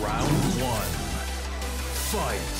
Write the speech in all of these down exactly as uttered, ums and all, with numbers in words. Round one. Fight.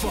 You